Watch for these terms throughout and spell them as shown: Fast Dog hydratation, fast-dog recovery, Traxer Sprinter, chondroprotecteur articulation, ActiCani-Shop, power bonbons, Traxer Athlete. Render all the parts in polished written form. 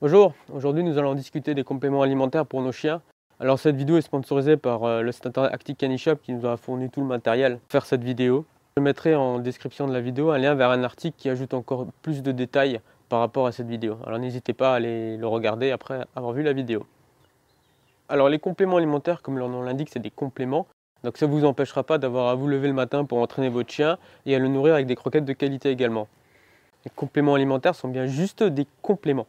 Bonjour, aujourd'hui nous allons discuter des compléments alimentaires pour nos chiens. Alors cette vidéo est sponsorisée par le site internet ActiCani-Shop qui nous a fourni tout le matériel pour faire cette vidéo. Je mettrai en description de la vidéo un lien vers un article qui ajoute encore plus de détails par rapport à cette vidéo. Alors n'hésitez pas à aller le regarder après avoir vu la vidéo. Alors les compléments alimentaires, comme leur nom l'indique, c'est des compléments. Donc ça ne vous empêchera pas d'avoir à vous lever le matin pour entraîner votre chien et à le nourrir avec des croquettes de qualité également. Les compléments alimentaires sont bien juste des compléments.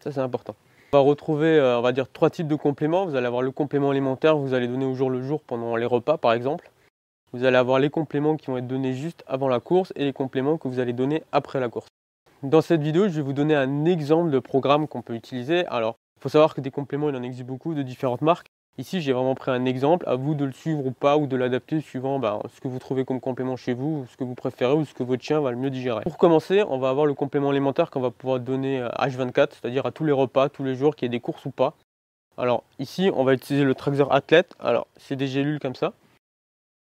Ça c'est important. On va retrouver, on va dire, trois types de compléments. Vous allez avoir le complément alimentaire, vous allez donner au jour le jour pendant les repas par exemple. Vous allez avoir les compléments qui vont être donnés juste avant la course et les compléments que vous allez donner après la course. Dans cette vidéo, je vais vous donner un exemple de programme qu'on peut utiliser. Alors, il faut savoir que des compléments, il en existe beaucoup de différentes marques. Ici, j'ai vraiment pris un exemple, à vous de le suivre ou pas, ou de l'adapter suivant ce que vous trouvez comme complément chez vous, ce que vous préférez ou ce que votre chien va le mieux digérer. Pour commencer, on va avoir le complément alimentaire qu'on va pouvoir donner H24, c'est-à-dire à tous les repas, tous les jours, qu'il y ait des courses ou pas. Alors ici, on va utiliser le Traxer Athlete. Alors, c'est des gélules comme ça.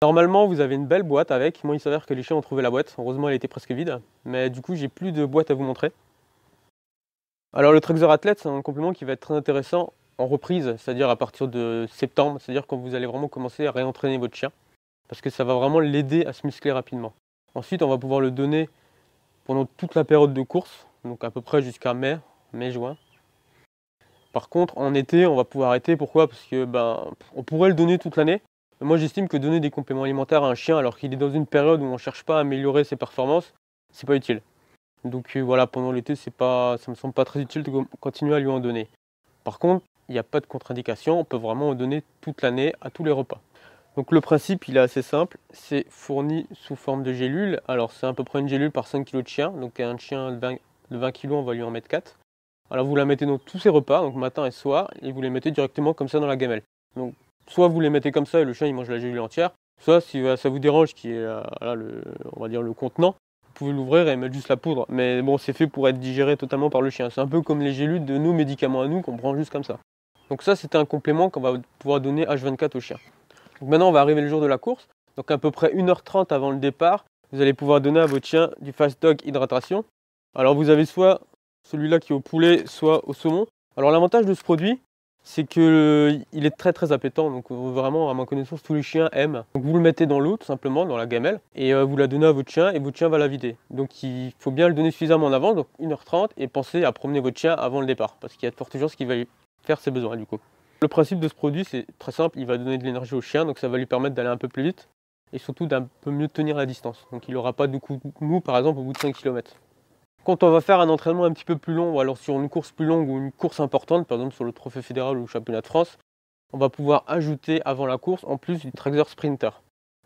Normalement, vous avez une belle boîte avec. Moi, il s'avère que les chiens ont trouvé la boîte. Heureusement, elle était presque vide. Mais du coup, j'ai plus de boîte à vous montrer. Alors, le Traxer Athlete, c'est un complément qui va être très intéressant en reprise, c'est-à-dire à partir de septembre, c'est-à-dire quand vous allez vraiment commencer à réentraîner votre chien, parce que ça va vraiment l'aider à se muscler rapidement. Ensuite, on va pouvoir le donner pendant toute la période de course, donc à peu près jusqu'à mai-juin. Par contre, en été, on va pouvoir arrêter. Pourquoi? Parce que on pourrait le donner toute l'année. Moi, j'estime que donner des compléments alimentaires à un chien alors qu'il est dans une période où on ne cherche pas à améliorer ses performances, c'est pas utile. Donc voilà, pendant l'été, ça me semble pas très utile de continuer à lui en donner. Par contre, il n'y a pas de contre-indication, on peut vraiment en donner toute l'année à tous les repas. Donc le principe, il est assez simple, c'est fourni sous forme de gélule. Alors c'est à peu près une gélule par 5 kg de chien, donc un chien de 20 kg, on va lui en mettre 4. Alors vous la mettez dans tous ses repas, donc matin et soir, et vous les mettez directement comme ça dans la gamelle. Donc soit vous les mettez comme ça et le chien il mange la gélule entière, soit si ça vous dérange qui est on va dire le contenant, vous pouvez l'ouvrir et mettre juste la poudre. Mais bon, c'est fait pour être digéré totalement par le chien. C'est un peu comme les gélules de nos médicaments à nous qu'on prend juste comme ça. Donc ça, c'était un complément qu'on va pouvoir donner H24 au chien. Donc maintenant, on va arriver le jour de la course. Donc à peu près 1h30 avant le départ, vous allez pouvoir donner à votre chien du Fast Dog hydratation. Alors vous avez soit celui-là qui est au poulet, soit au saumon. Alors l'avantage de ce produit, c'est qu'il est très appétant. Donc vraiment, à ma connaissance, tous les chiens aiment. Donc vous le mettez dans l'eau, tout simplement, dans la gamelle. Et vous la donnez à votre chien et votre chien va la vider. Donc il faut bien le donner suffisamment en avance, donc 1h30. Et pensez à promener votre chien avant le départ. Parce qu'il y a de fortes chances qu'il va faire ses besoins du coup. Le principe de ce produit, c'est très simple, il va donner de l'énergie au chien, donc ça va lui permettre d'aller un peu plus vite et surtout d'un peu mieux tenir la distance. Donc il n'aura pas de coup mou par exemple au bout de 5 km. Quand on va faire un entraînement un petit peu plus long, ou alors sur une course plus longue ou une course importante, par exemple sur le Trophée fédéral ou le Championnat de France, on va pouvoir ajouter avant la course en plus du Traxer Sprinter.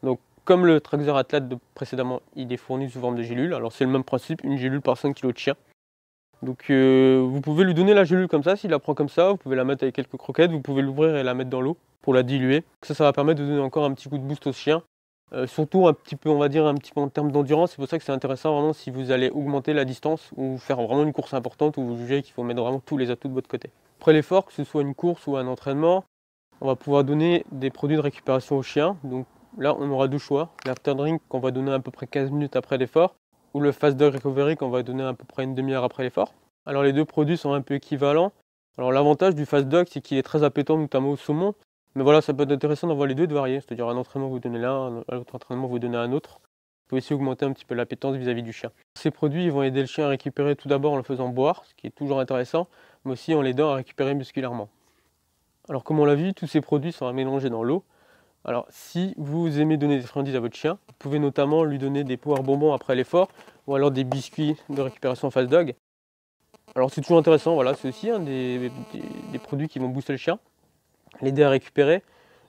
Donc comme le Traxer Athlete de précédemment, il est fourni sous forme de gélule, alors c'est le même principe, une gélule par 5 kg de chien. Donc vous pouvez lui donner la gélule comme ça, s'il la prend comme ça, vous pouvez la mettre avec quelques croquettes, vous pouvez l'ouvrir et la mettre dans l'eau pour la diluer. Ça va permettre de donner encore un petit coup de boost au chien, surtout un petit peu, on va dire, un petit peu en termes d'endurance. C'est pour ça que c'est intéressant vraiment si vous allez augmenter la distance ou faire vraiment une course importante où vous jugez qu'il faut mettre vraiment tous les atouts de votre côté. Après l'effort, que ce soit une course ou un entraînement, on va pouvoir donner des produits de récupération au chien. Donc là on aura deux choix, l'after drink qu'on va donner à peu près 15 minutes après l'effort, ou le fast-dog recovery qu'on va donner à peu près une demi-heure après l'effort. Alors les deux produits sont un peu équivalents. Alors l'avantage du fast-dog, c'est qu'il est très appétant, notamment au saumon. Mais voilà, ça peut être intéressant d'avoir les deux et de varier. C'est-à-dire un entraînement vous donnez l'un, un autre entraînement vous donnez un autre. Vous pouvez aussi augmenter un petit peu l'appétence vis-à-vis du chien. Ces produits ils vont aider le chien à récupérer tout d'abord en le faisant boire, ce qui est toujours intéressant, mais aussi en l'aidant à récupérer musculairement. Alors comme on l'a vu, tous ces produits sont à mélanger dans l'eau. Alors si vous aimez donner des friandises à votre chien, vous pouvez notamment lui donner des power bonbons après l'effort ou alors des biscuits de récupération fast dog. Alors c'est toujours intéressant, voilà, c'est aussi des produits qui vont booster le chien, l'aider à récupérer.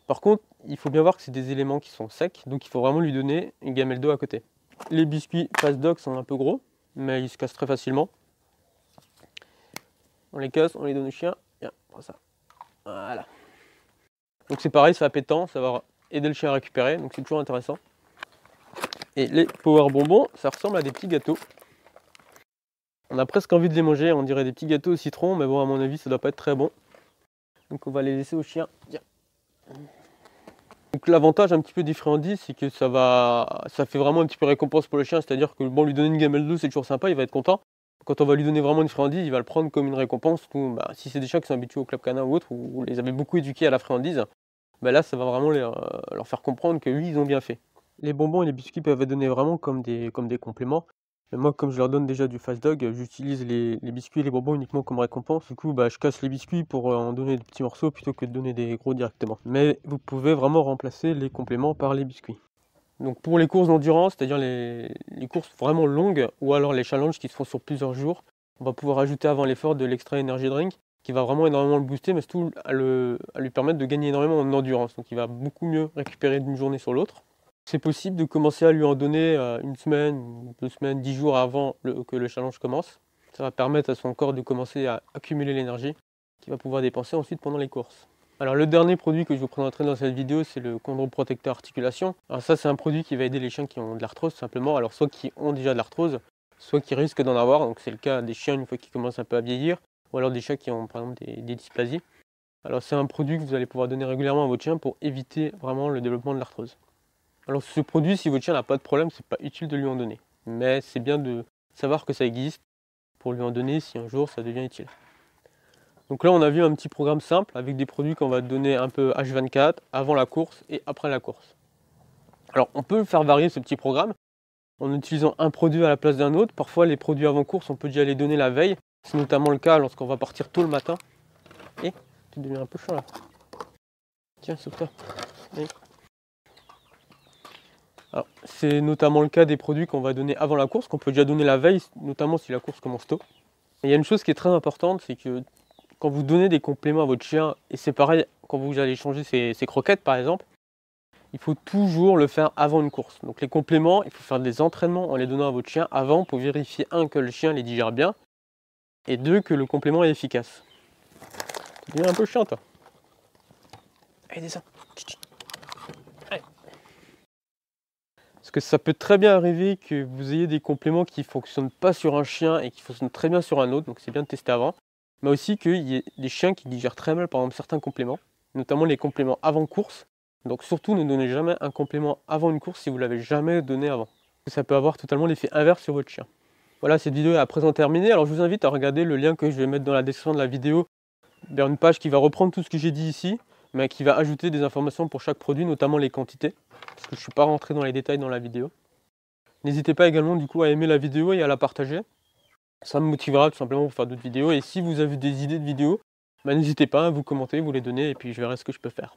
Par contre, il faut bien voir que c'est des éléments qui sont secs, donc il faut vraiment lui donner une gamelle d'eau à côté. Les biscuits fast dog sont un peu gros, mais ils se cassent très facilement. On les casse, on les donne au chien. Viens, prends ça. Voilà. Donc c'est pareil, c'est appétant, ça va aider le chien à récupérer, donc c'est toujours intéressant. Et les power bonbons, ça ressemble à des petits gâteaux. On a presque envie de les manger, on dirait des petits gâteaux au citron, mais bon, à mon avis, ça doit pas être très bon. Donc on va les laisser au chien. Donc l'avantage un petit peu des friandises, c'est que ça fait vraiment un petit peu récompense pour le chien, c'est-à-dire que bon, lui donner une gamelle d'eau, c'est toujours sympa, il va être content. quand on va lui donner vraiment une friandise, il va le prendre comme une récompense. Ou, bah, si c'est des chiens qui sont habitués au club canin ou autre, ou les avaient beaucoup éduqués à la friandise, bah, là ça va vraiment leur faire comprendre que oui, ils ont bien fait. Les bonbons et les biscuits peuvent être donnés vraiment comme des compléments. Et moi, comme je leur donne déjà du fast dog, j'utilise les biscuits et les bonbons uniquement comme récompense. Du coup, bah, je casse les biscuits pour en donner des petits morceaux plutôt que de donner des gros directement. Mais vous pouvez vraiment remplacer les compléments par les biscuits. Donc pour les courses d'endurance, c'est-à-dire les courses vraiment longues ou alors les challenges qui se font sur plusieurs jours, on va pouvoir ajouter avant l'effort de l'extra energy drink qui va vraiment énormément le booster, mais surtout à lui permettre de gagner énormément en endurance. Donc il va beaucoup mieux récupérer d'une journée sur l'autre. C'est possible de commencer à lui en donner une semaine, 2 semaines, 10 jours avant que le challenge commence. Ça va permettre à son corps de commencer à accumuler l'énergie qu'il va pouvoir dépenser ensuite pendant les courses. Alors le dernier produit que je vous présenterai dans cette vidéo, c'est le chondroprotecteur articulation. Alors ça, c'est un produit qui va aider les chiens qui ont de l'arthrose simplement. Alors soit qui ont déjà de l'arthrose, soit qui risquent d'en avoir. Donc c'est le cas des chiens une fois qu'ils commencent un peu à vieillir, ou alors des chats qui ont par exemple des dysplasies. Alors c'est un produit que vous allez pouvoir donner régulièrement à votre chien pour éviter vraiment le développement de l'arthrose. Alors ce produit, si votre chien n'a pas de problème, c'est pas utile de lui en donner. Mais c'est bien de savoir que ça existe pour lui en donner si un jour ça devient utile. Donc là, on a vu un petit programme simple avec des produits qu'on va donner un peu H24, avant la course et après la course. Alors on peut faire varier ce petit programme en utilisant un produit à la place d'un autre. Parfois les produits avant course, on peut déjà les donner la veille. C'est notamment le cas lorsqu'on va partir tôt le matin. Et tu deviens un peu chaud là. Tiens, sauve-toi. C'est notamment le cas des produits qu'on va donner avant la course, qu'on peut déjà donner la veille, notamment si la course commence tôt. Et il y a une chose qui est très importante, c'est que quand vous donnez des compléments à votre chien, et c'est pareil quand vous allez changer ses croquettes par exemple, il faut toujours le faire avant une course. Donc les compléments, il faut faire des entraînements en les donnant à votre chien avant pour vérifier, 1, que le chien les digère bien, et 2, que le complément est efficace. Ça devient un peu chiant, toi. Allez, descends. Allez. Parce que ça peut très bien arriver que vous ayez des compléments qui ne fonctionnent pas sur un chien et qui fonctionnent très bien sur un autre, donc c'est bien de tester avant. Mais aussi qu'il y ait des chiens qui digèrent très mal par exemple certains compléments, notamment les compléments avant course. Donc surtout ne donnez jamais un complément avant une course si vous ne l'avez jamais donné avant. Ça peut avoir totalement l'effet inverse sur votre chien. Voilà, cette vidéo est à présent terminée. Alors je vous invite à regarder le lien que je vais mettre dans la description de la vidéo vers une page qui va reprendre tout ce que j'ai dit ici, mais qui va ajouter des informations pour chaque produit, notamment les quantités, parce que je ne suis pas rentré dans les détails dans la vidéo. N'hésitez pas également du coup à aimer la vidéo et à la partager. Ça me motivera tout simplement pour faire d'autres vidéos. Et si vous avez des idées de vidéos, bah, n'hésitez pas à vous commenter, vous les donner, et puis je verrai ce que je peux faire.